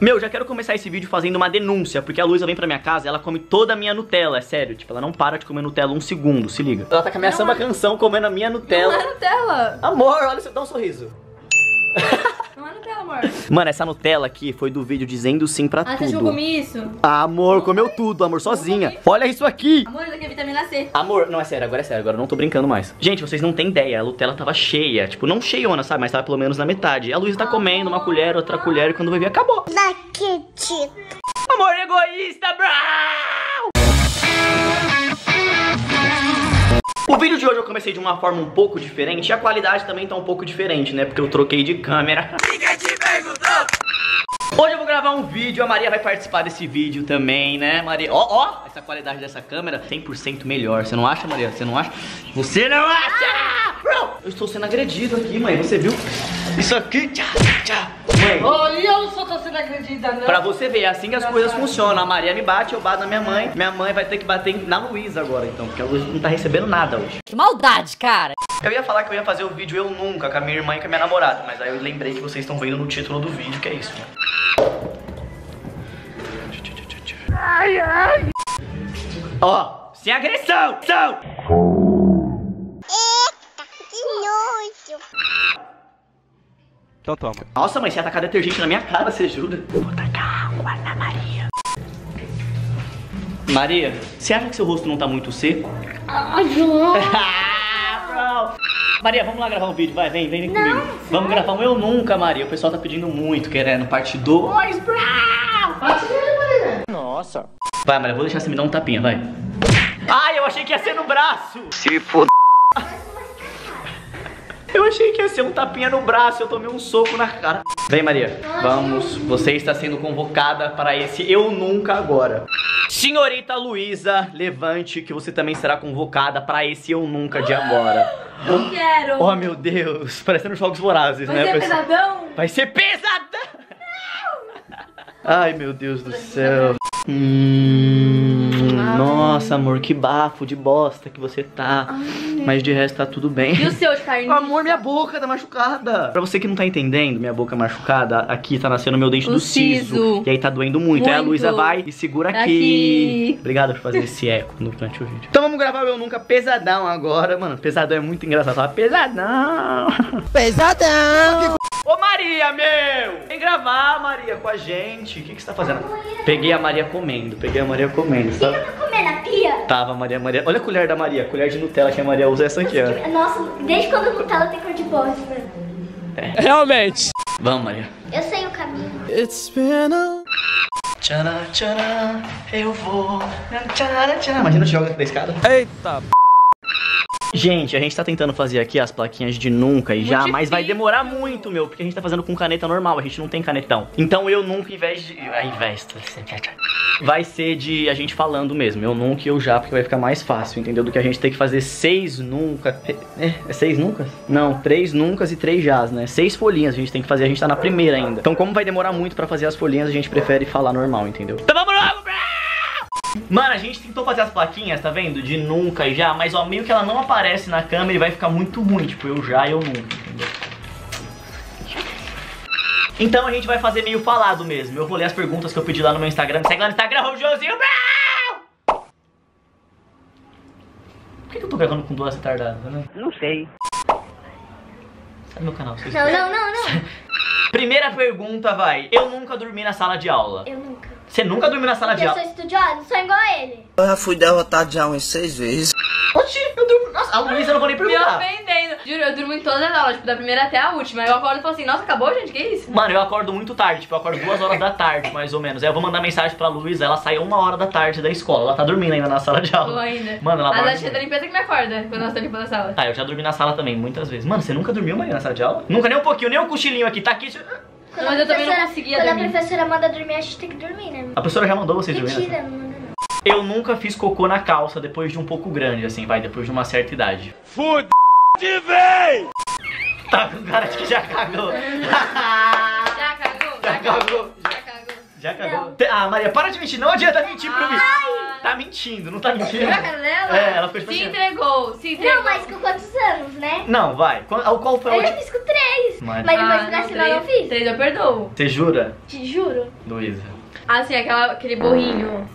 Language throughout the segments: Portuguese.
Meu, já quero começar esse vídeo fazendo uma denúncia, porque a Luísa vem pra minha casa e ela come toda a minha Nutella, é sério. Tipo, ela não para de comer Nutella um segundo, se liga. Ela tá com a minha samba canção comendo a minha Nutella. Não é Nutella. Amor, olha, você dá um sorriso. Não é Nutella, amor. Mano, essa Nutella aqui foi do vídeo dizendo sim pra tudo. Ah, você já comeu isso? Ah, amor, comeu tudo, amor, sozinha. Olha isso aqui. Amor, isso aqui é vitamina C. Amor, não, é sério, agora eu não tô brincando mais. Gente, vocês não têm ideia, a Nutella tava cheia. Tipo, não cheiona, sabe, mas tava pelo menos na metade. A Luísa tá comendo uma colher, outra colher, e quando vai ver, acabou. Não acredito. Amor egoísta, brau! O vídeo de hoje eu comecei de uma forma um pouco diferente e a qualidade também tá um pouco diferente, né? Porque eu troquei de câmera. Hoje eu vou gravar um vídeo, a Maria vai participar desse vídeo também, né, Maria? Ó, ó, essa qualidade dessa câmera, 100% melhor. Você não acha, Maria? Você não acha? Você não acha! Eu estou sendo agredido aqui, mãe, você viu? Isso aqui, tchau, tchau. Mãe, oh, eu não sou sendo agredida, não. Pra você ver, é assim que as coisas funcionam. A Maria me bate, eu bato na minha mãe. Minha mãe vai ter que bater na Luísa agora, então, porque a Luísa não tá recebendo nada hoje. Que maldade, cara. Eu ia falar que eu ia fazer o vídeo Eu Nunca, com a minha irmã e com a minha namorada, mas aí eu lembrei que vocês estão vendo no título do vídeo, que é isso, né? Ai, ai. Ó, sem agressão, Então toma. Nossa, mãe, você atacar detergente na minha cara, você jura? Vou tacar água na Maria. Maria, você acha que seu rosto não tá muito seco? Ah, João! Maria, vamos lá gravar um vídeo, vai, vem, vem comigo. Vamos gravar um Eu Nunca, Maria. O pessoal tá pedindo muito, querendo parte 2. Nossa. Vai, Maria, vou deixar você me dar um tapinha, vai. Ai, eu achei que ia ser no braço. Se foda. Eu achei que ia ser um tapinha no braço, eu tomei um soco na cara. Vem, Maria, vamos, você está sendo convocada para esse Eu Nunca agora. Senhorita Luísa, levante que você também será convocada para esse Eu Nunca de agora. Eu quero. Oh, meu Deus, parecendo Jogos Vorazes, né? Vai ser pesadão? Vai ser pesadão! Não. Ai, meu Deus do céu. Nossa, amor, que bafo de bosta que você tá. Ai, mas de resto tá tudo bem. E o seu de carne? Amor, minha boca tá machucada. Pra você que não tá entendendo, minha boca machucada, aqui tá nascendo meu dente do siso. E aí tá doendo muito. Aí a Luísa vai e segura aqui. Obrigado por fazer esse eco durante o vídeo. Então vamos gravar o Eu Nunca pesadão agora. Mano, pesadão é muito engraçado. Fala pesadão. Pesadão. Ô Maria, meu! Vem gravar, Maria, com a gente. O que, que você tá fazendo? Peguei a Maria comendo, sabe? O que eu tô comendo? A pia? Tava, Maria. Olha a colher da Maria, a colher de Nutella que a Maria usa, essa aqui, ó. Nossa, desde quando a Nutella tem cor de bosta, né? É. Realmente. Vamos, Maria. Eu sei o caminho. It's been a... Tcharam, tcharam, eu vou... Tcharam, tcharam. Imagina, te joga da escada. Eita, p... Gente, a gente tá tentando fazer aqui as plaquinhas de nunca e já, mas vai demorar muito, meu, porque a gente tá fazendo com caneta normal, a gente não tem canetão. Então eu nunca, vai ser de a gente falando mesmo, eu nunca e eu já, porque vai ficar mais fácil, entendeu? Do que a gente ter que fazer 6 nunca, é 6 nunca? Não, 3 nuncas e 3 jás, né? 6 folhinhas a gente tem que fazer, a gente tá na primeira ainda. Então como vai demorar muito pra fazer as folhinhas, a gente prefere falar normal, entendeu? Então vamos logo, bro! Mano, a gente tentou fazer as plaquinhas, tá vendo? De nunca e já, mas ó, meio que ela não aparece na câmera e vai ficar muito ruim. Tipo, eu já e eu nunca, entendeu? Então a gente vai fazer meio falado mesmo. Eu vou ler as perguntas que eu pedi lá no meu Instagram. Segue lá no Instagram, o Joãozinho. Por que eu tô gravando com duas retardadas, né? Não sei. Sai do meu canal, vocês... Não. Primeira pergunta, vai. Eu nunca dormi na sala de aula. Eu nunca. Você nunca dormiu na sala de aula? Eu sou estudiosa, não sou igual a ele. Eu já fui derrotado já umas 6 vezes. Oxi, eu durmo... Nossa, a Luísa eu não vou nem perguntar. Juro, eu durmo em todas as aulas, tipo, da primeira até a última. Aí eu acordo e falo assim, nossa, acabou, gente, que isso? Mano, eu acordo muito tarde, tipo, eu acordo 2 horas da tarde, mais ou menos. Aí eu vou mandar mensagem pra Luísa, ela sai 1 hora da tarde da escola. Ela tá dormindo ainda na sala de aula. Tô ainda. Mano, ela dorme. A tia da limpeza que me acorda quando nós estamos limpando a sala. Tá, eu já dormi na sala também, muitas vezes. Mano, você nunca dormiu, Maria, na sala de aula? Nunca, nem um pouquinho, nem um cochilinho aqui. Tá aqui... Não, mas eu também não conseguia dormir. Quando a professora manda dormir, a gente tem que dormir, né? A professora já mandou vocês dormir? Mentira, não mandou não. Eu nunca fiz cocô na calça depois de um pouco grande, assim, vai, depois de uma certa idade. Fude vem! Tá com cara de que já cagou. Já cagou. Ah, Maria, para de mentir, não adianta mentir pra mim. Ai. tá mentindo, não tá mentindo? Olha a cara dela? É, ela fez se entregou, se entregou. Não, mas com quantos anos, né? Não, vai. Qual foi a última? Eu fiz com 3. Mas imagina se eu não fiz. 3 eu perdoo. Você jura? Te juro. Luísa. Ah, sim, aquele borrinho.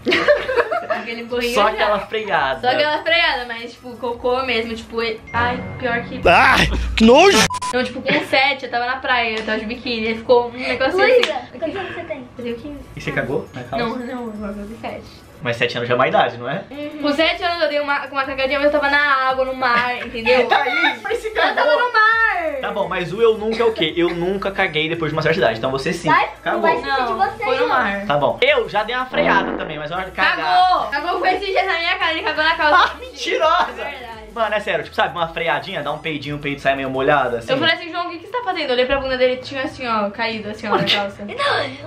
Aquele borrinho. Só aquela freada. Só aquela freada, mas tipo, cocô mesmo, tipo... Ai, pior que... Ai, que nojo! Então, tipo, com 7, eu tava na praia, eu tava de biquíni, aí ficou um negócio assim. Luísa, quantos anos você tem? Eu tenho 15. E você cagou na calça? Não, eu vou de 7. Mas 7 anos já é uma idade, não é? Uhum. Com 7 anos eu dei uma cagadinha, mas eu tava na água, no mar, entendeu? Tá aí, mas se cagou. Eu tava no mar. Tá bom, mas o eu nunca é o quê? Eu nunca caguei depois de uma certa idade, então você sim. Mas, cagou. Mas não, você, foi no mar. Tá bom. Eu já dei uma freada também, mas na hora de cagar... Cagou! Cagou com esse jeito na minha cara, ele cagou na calça. Ah, mentirosa! É verdade. Mano, é sério, tipo, sabe, uma freadinha, dá um peidinho, o peido sai meio molhado, assim. Eu falei assim, João, o que você tá fazendo? Eu olhei pra bunda dele, tinha assim, ó, caído, assim, ó, na calça.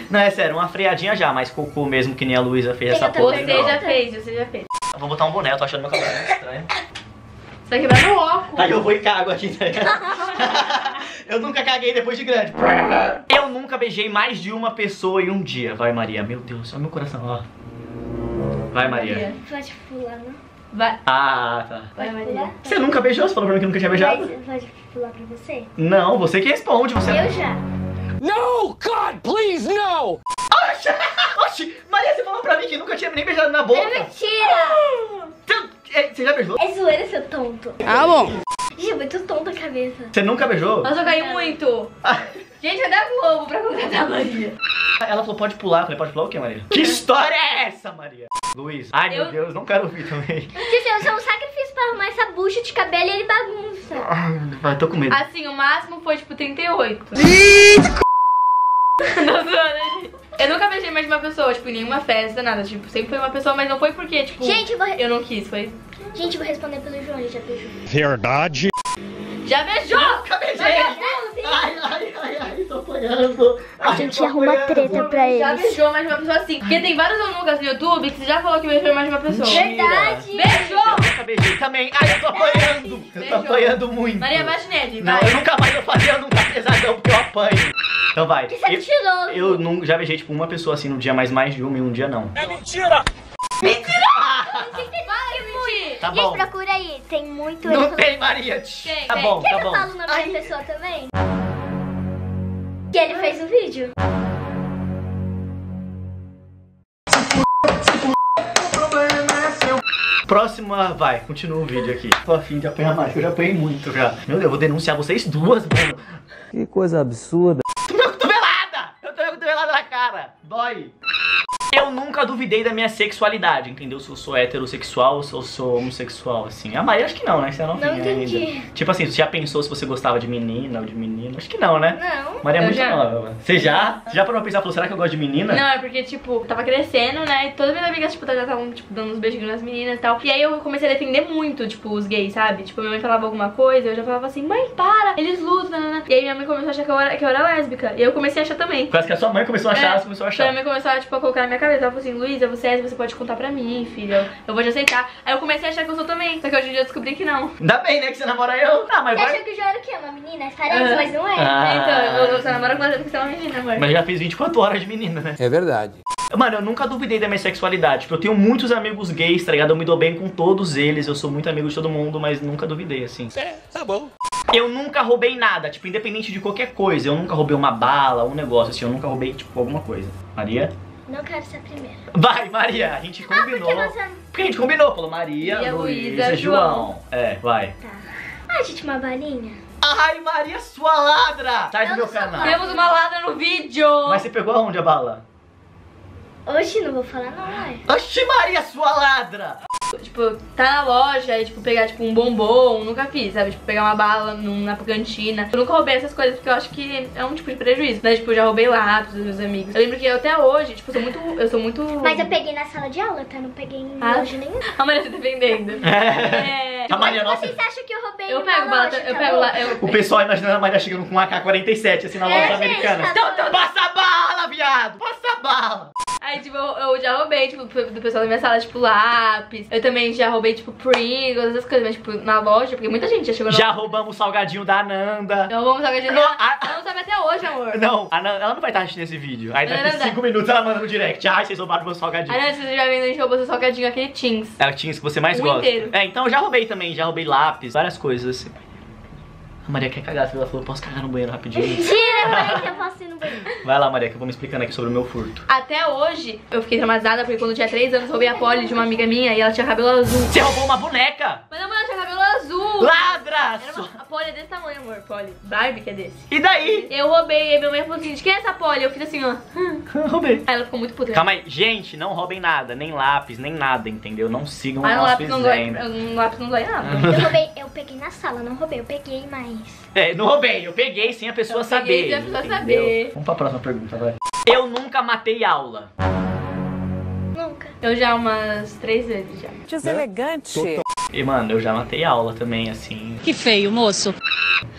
Não, é sério, uma freadinha já, mas cocô mesmo, que nem a Luísa fez essa porra. Você já fez. Eu vou botar um boné, eu tô achando meu cabelo estranho. Você vai quebrar meu óculos. Aí eu vou e cago aqui, tá ligado? Eu nunca caguei depois de grande. Eu nunca beijei mais de uma pessoa em um dia. Vai, Maria, meu Deus, olha meu coração, ó. Vai, Maria. Pode pular, né? Vai. Ah, tá. Vai, Maria. Você nunca beijou? Você falou pra mim que nunca tinha beijado? Pode pular pra você? Não, você que responde. Você... Eu já. No, God, please, no! Oxi, oxi, Maria, você falou pra mim que nunca tinha nem beijado na boca. É mentira! Você já beijou? É zoeira, seu tonto. Ah, bom. Gente, eu muito tonto a cabeça. Você nunca beijou? Mas eu caí muito. Gente, cadê a Globo pra contratar a Maria? Ela falou, pode pular. Eu falei, pode pular o quê, Maria? Que história é essa, Maria? Luiz, ai meu Deus, não quero ouvir também. Gente, eu sou um sacrifício pra arrumar essa bucha de cabelo e ele bagunça. Ai, tô com medo. Assim, o máximo foi tipo 38. Eu nunca beijei mais de uma pessoa, tipo, em nenhuma festa, nada. Tipo, sempre foi uma pessoa, mas não foi porque, tipo, gente, eu não quis, foi. Gente, eu vou responder pelo João, ele já beijou. Verdade. Já beijou? Nunca beijei. Ai, tô apanhando. A gente arruma treta pra eles. Já beijou mais de uma pessoa assim. Porque tem vários alunos no YouTube que você já falou que beijou mais de uma pessoa. Mentira. Verdade. Beijou. Eu nunca beijei também. Ai, eu tô apanhando. Beijou. Eu tô apanhando muito. Maria, bate nele, vai. Não, eu nunca mais vou fazer, eu nunca pesadão, porque eu apanho. Então vai. Que mentiroso. Eu não, já beijei tipo uma pessoa assim no dia, mas mais de uma em um dia não. É mentira! Mentira! Tá bom. Gente, procura aí, tem muito... Não tem, Maria. Tem, tá bom, tá bom. Quer que eu falo o nome da pessoa também? Que ele fez um vídeo. Próxima, vai, continua o vídeo aqui. Tô afim de apanhar mais, eu já apanhei muito já. Meu Deus, eu vou denunciar vocês duas, mano. Que coisa absurda. Minha cotovelada! Eu tô minha cotovelada na cara. Dói. Eu nunca duvidei da minha sexualidade, entendeu? Se eu sou heterossexual ou se eu sou homossexual, assim. A Maria, acho que não, né? Você é novinha ainda. Tipo assim, você já pensou se você gostava de menina ou de menino? Acho que não, né? Não. Maria é muito nova. Você já? Você já parou pra pensar, falou, será que eu gosto de menina? Não, é porque, tipo, eu tava crescendo, né? E todas as minhas amigas, tipo, já estavam, tipo, dando uns beijinhos nas meninas e tal. E aí eu comecei a defender muito, tipo, os gays, sabe? Tipo, minha mãe falava alguma coisa, eu já falava assim, mãe, para, eles lutam, nanana. E aí minha mãe começou a achar que eu era lésbica. E eu comecei a achar também. Parece que a sua mãe começou a achar, você começou a achar. Minha mãe começou a, tipo, a colocar na minha cabeça. Ela falou assim, Luísa, você pode contar pra mim, filha, eu vou te aceitar. Aí eu comecei a achar que eu sou também, só que hoje em dia eu descobri que não. Ainda bem, né, que você namora eu. Ah, mas você achou que eu já era o quê? Uma menina? Parece, mas não é. Então, eu só namoro com você porque você é uma menina, amor. Mas já fiz 24 horas de menina, né? É verdade. Mano, eu nunca duvidei da minha sexualidade. Tipo, eu tenho muitos amigos gays, tá ligado? Eu me dou bem com todos eles, eu sou muito amigo de todo mundo, mas nunca duvidei, assim. É, tá bom. Eu nunca roubei nada, tipo, independente de qualquer coisa. Eu nunca roubei uma bala, um negócio, assim, eu nunca roubei, tipo, alguma coisa. Maria? Não quero ser a primeira. Vai, Maria, a gente combinou. Porque a gente combinou, falou Maria, Luísa, João. É, vai. Tá. Ai, gente, uma balinha. Ai, Maria, sua ladra. Sai do meu canal. Temos uma ladra no vídeo. Mas você pegou aonde a bala? Oxi, não vou falar não, vai. Oxi, Maria, sua ladra. Tipo, tá na loja e, tipo, pegar, tipo, um bombom. Nunca fiz, sabe? Tipo, pegar uma bala na cantina. Eu nunca roubei essas coisas porque eu acho que é um tipo de prejuízo, né? Tipo, eu já roubei lápis dos meus amigos. Eu lembro que eu, até hoje, tipo, eu sou muito... Mas eu peguei na sala de aula, tá? Não peguei em loja nenhuma. A Maria tá defendendo. É. A Maria, nossa... Vocês acham que eu roubei eu pego lá. O pessoal imaginando a Maria chegando com um AK-47, assim, na loja americana. Então, passa a bala, viado! Passa a bala! Aí, tipo, eu já roubei, tipo, do pessoal da minha sala, tipo, lápis. Eu também já roubei, tipo, Pringles, essas coisas, mas, tipo, na loja, porque muita gente já chegou na loja. Já roubamos o salgadinho da Nanda. Já roubamos o salgadinho da Nanda. Ela não sabe até hoje, amor. Não, a Nanda, ela não vai estar assistindo esse vídeo. Aí daqui 5 minutos ela manda no direct. Ai, vocês roubaram o meu salgadinho. Ai, não, vocês já viram, a gente roubou seu salgadinho, aquele Teens. É o Teens que você mais gosta. Inteiro. É, então eu já roubei também, já roubei lápis, várias coisas assim. A Maria quer cagar, ela falou, posso cagar no banheiro rapidinho? Mentira, Maria, que eu posso ir no banheiro. Vai lá, Maria, que eu vou me explicando aqui sobre o meu furto. Até hoje, eu fiquei traumatizada porque quando eu tinha 3 anos, roubei a Polly de uma amiga minha e ela tinha cabelo azul. Você roubou uma boneca? Mas não, ela tinha cabelo azul. Ladra! A Polly é desse tamanho, amor, Polly. Barbie que é desse. E daí? Eu roubei, aí minha mãe falou assim, de quem é essa Polly? Eu fiz assim, ó. Roubei. Aí ela ficou muito puta. Calma aí, gente, não roubem nada, nem lápis, nem nada, entendeu? Não sigam o nosso exemplo. O lápis não dói nada. Eu roubei, eu peguei na sala, não roubei, eu peguei, mas... É, não roubei, eu peguei sem a pessoa saber. Vamos pra próxima pergunta, vai. Eu nunca matei aula. Nunca. Eu já umas 3 vezes já. Deselegante. E mano, eu já matei aula também, assim. Que feio, moço.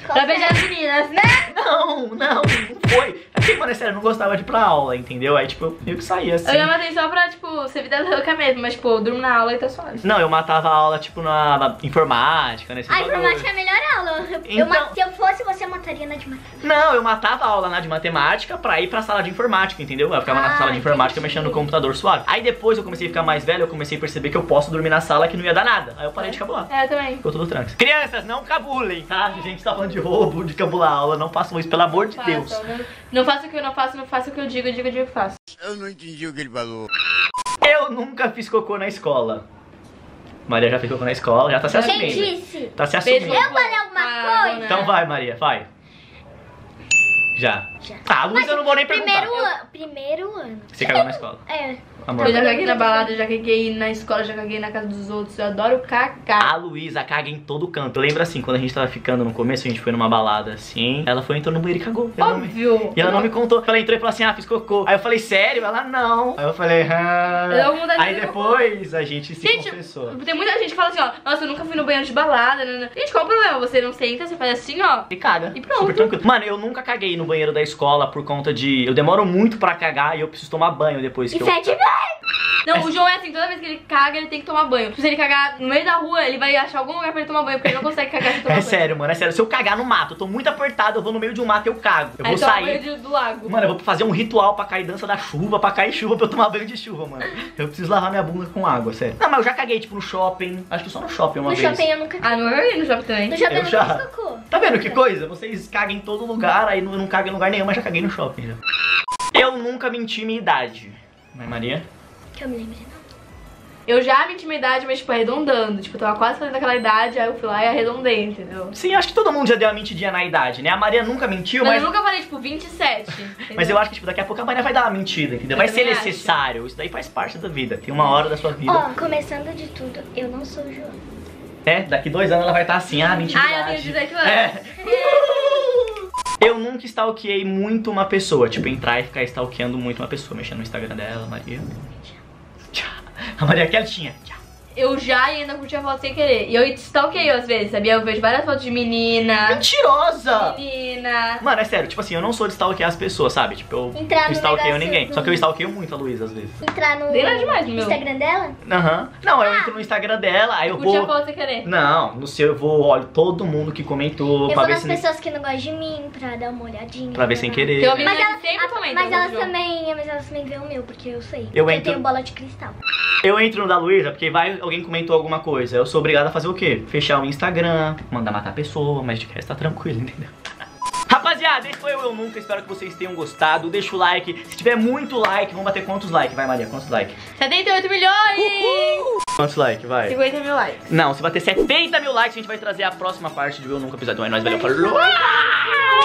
Pra beijar as meninas, né? Não, não, não foi. É porque, mano, é sério, eu não gostava de ir pra aula, entendeu? Aí, tipo, eu meio que saía assim. Eu já matei só pra, tipo, ser vida louca mesmo, mas, tipo, eu durmo na aula e tá suave. Não, eu matava a aula, tipo, na informática, né? A informática é a melhor aula. Então... Se eu fosse, você mataria na de matemática. Não, eu matava a aula na de matemática pra ir pra sala de informática, entendeu? Eu ficava na sala de informática mexendo no computador suave. Aí depois eu comecei a ficar mais velho, eu comecei a perceber que eu posso dormir na sala que não ia dar nada. Aí eu parei de cabular. É, eu também. Ficou tudo tranquilo. Crianças, não cabulem, tá? A gente tá falando de roubo, de cabular aula, não façam isso, pelo amor de Deus. Não faço o que eu não faço, não faço o que eu digo, digo o que eu faço. Eu não entendi o que ele falou. Eu nunca fiz cocô na escola. Maria já fez cocô na escola, já tá se assumindo. Quem disse? Tá se assumindo. Eu falei alguma coisa? Então vai, Maria, vai. Já. Ah, a Luísa eu não vou nem perguntar. Primeiro ano. Você cagou na escola? É. Amor. Eu já caguei na balada, já caguei na escola, já caguei na casa dos outros. Eu adoro cagar. A Luísa caga em todo canto. Eu lembro assim, quando a gente tava ficando no começo, a gente foi numa balada assim. Ela foi, entrou no banheiro e cagou. Óbvio. E ela não me contou. Ela entrou e falou assim, ah, fiz cocô. Aí eu falei, sério? Ela, não. Aí eu falei, ah. Aí depois a gente se confessou. Tem muita gente que fala assim, ó, nossa, eu nunca fui no banheiro de balada. Gente, qual o problema? Você não senta, você faz assim, ó. E caga. E pronto. Super tranquilo. Mano, eu nunca caguei no banheiro da escola por conta de... Eu demoro muito pra cagar e eu preciso tomar banho depois que eu... Não, o João é assim, toda vez que ele caga, ele tem que tomar banho. Se ele cagar no meio da rua, ele vai achar algum lugar pra ele tomar banho, porque ele não consegue cagar sem tomar banho. É sério, mano, é sério. Se eu cagar no mato, eu tô muito apertado, eu vou no meio de um mato, eu cago. Eu vou sair do lago. Mano, eu vou fazer um ritual pra cair dança da chuva, pra cair chuva, pra eu tomar banho de chuva, mano. Eu preciso lavar minha bunda com água, sério. Não, mas eu já caguei, tipo, no shopping. Acho que só no shopping uma vez. No shopping eu nunca caguei. Ah, não, eu ia no shopping também. No shopping eu nunca fiz cocô. Tá vendo que coisa? Vocês cagam em todo lugar, aí não cagam em lugar nenhum, mas já caguei no shopping. Eu nunca menti minha idade. Mas Maria? Que eu me lembrei, não. Eu já menti minha idade, mas tipo, arredondando. Tipo, eu tava quase fazendo aquela idade, aí eu fui lá e arredondei, entendeu? Sim, acho que todo mundo já deu uma mentidinha na idade, né? A Maria nunca mentiu, mas... eu nunca falei, tipo, 27. Mas eu acho que, tipo, daqui a pouco a Maria vai dar uma mentida, entendeu? Vai ser necessário, isso daí faz parte da vida. Tem uma hora da sua vida... Ó, começando de tudo, eu não sou o João. É, daqui 2 anos ela vai estar assim, ah, mentira. Ah, eu tenho 18 anos. É. Eu nunca stalkeei muito uma pessoa. Tipo, entrar e ficar stalkeando muito uma pessoa. Mexendo no Instagram dela, Maria. A Maria quietinha. Eu já ainda curti a foto sem querer. E eu stalkeio às vezes, sabia? Eu vejo várias fotos de menina. Mentirosa! Menina. Mano, é sério. Tipo assim, eu não sou de stalkear as pessoas, sabe? Tipo, eu não stalkeio ninguém. Só que eu stalkeio muito a Luísa às vezes. Entrar no Instagram dela? Aham. Não, eu entro no Instagram dela, aí eu vou... Curte a foto sem querer. Não, no seu eu vou, olho todo mundo que comentou. Eu vou nas pessoas que não gostam de mim, pra dar uma olhadinha. Pra ver sem querer. Mas elas também vê o meu, porque eu sei. Eu tenho bola de cristal. Eu entro no da Luísa, porque vai... Alguém comentou alguma coisa, eu sou obrigado a fazer o quê? Fechar o Instagram, mandar matar a pessoa, mas de resto tá tranquilo, entendeu? Rapaziada, esse foi o Eu Nunca, espero que vocês tenham gostado. Deixa o like, se tiver muito like, vamos bater quantos likes? Vai, Maria, quantos likes? 78 milhões! Uhul! Quantos likes, vai? 50 mil likes. Não, se bater 70 mil likes, a gente vai trazer a próxima parte do Eu Nunca episódio. Aí nós, valeu, falou!